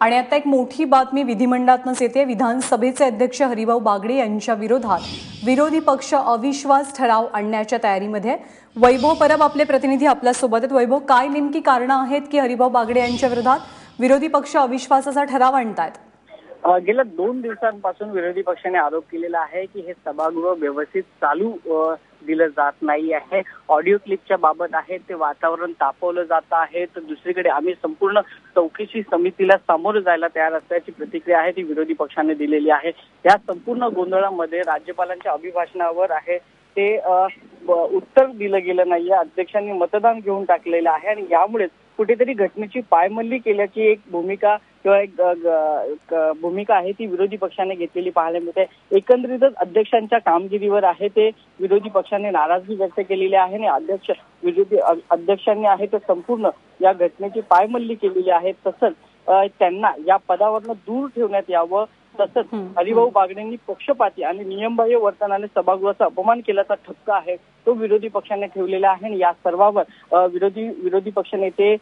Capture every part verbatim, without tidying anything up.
आणि आता एक मोठी बातमी विधिमंडळातूनच येते। विधानसभेचे अध्यक्ष हरिभाऊ बागडे यांच्या विरोधात विरोधी पक्ष अविश्वास ठराव आणण्याच्या तयारीमध्ये। वैभव परब आपले प्रतिनिधी आपल्या सोबत आहेत। वैभव, काय नेमकी कारण आहेत की हरिभाऊ बागडे यांच्या विरोधात विरोधी पक्ष अविश्वासाचा ठराव आणतात? गेल्या दोन दिवसांपासून विरोधी पक्षाने आरोप केलेला आहे की हे सभागृह व्यवस्थित चालू दिलं जात नाही आहे। ऑडिओ क्लिपच्या बाबत आहे ते वातावरण तापवलं जात आहे, तर दुसरीकडे आम्ही संपूर्ण चौकशी समितीला सामोरं जायला तयार असल्याची प्रतिक्रिया आहे ती विरोधी पक्षाने दिलेली आहे। या संपूर्ण गोंधळामध्ये राज्यपालांच्या अभिभाषणावर आहे ते उत्तर दिलं गेलं नाहीये। अध्यक्षांनी मतदान घेऊन टाकलेलं आहे आणि यामुळेच कुठेतरी घटनेची पायमल्ली केल्याची एक भूमिका किंवा एक भूमिका आहे ती विरोधी पक्षाने घेतलेली पाहायला मिळते। एकंदरीतच अध्यक्षांच्या कामगिरीवर आहे ते विरोधी पक्षाने नाराजगी व्यक्त केलेली आहे आणि अध्यक्ष विरोधी अध्यक्षांनी आहे ते संपूर्ण या घटनेची पायमल्ली केलेली आहे। तसंच त्यांना या पदावरनं दूर ठेवण्यात यावं, तसंच हरिभाऊ बागडेंनी पक्षपाती आणि नियमबाह्य वर्तनाने सभागृहाचा अपमान केल्याचा ठपका आहे तो विरोधी पक्षाने ठेवलेला आहे आणि या सर्वावर विरोधी विरोधी पक्ष नेते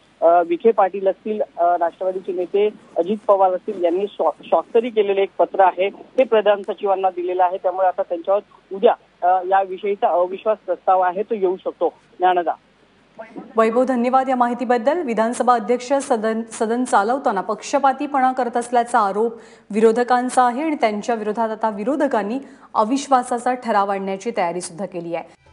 विखे पाटील असतील, राष्ट्रवादीचे नेते अजित पवार असतील यांनी स्वाक्षरी केलेले एक पत्र आहे ते प्रधान सचिवांना दिलेलं आहे। त्यामुळे आता त्यांच्यावर उद्या याविषयीचा अविश्वास प्रस्ताव आहे तो येऊ शकतो। ज्ञानदा वैभव, धन्यवाद या माहितीबद्दल। विधानसभा अध्यक्ष सदन सदन चालवताना पक्षपातीपणा करत असल्याचा आरोप विरोधकांचा आहे आणि त्यांच्या विरोधात आता विरोधकांनी अविश्वासाचा ठराव आणण्याची तयारी सुद्धा केली आहे।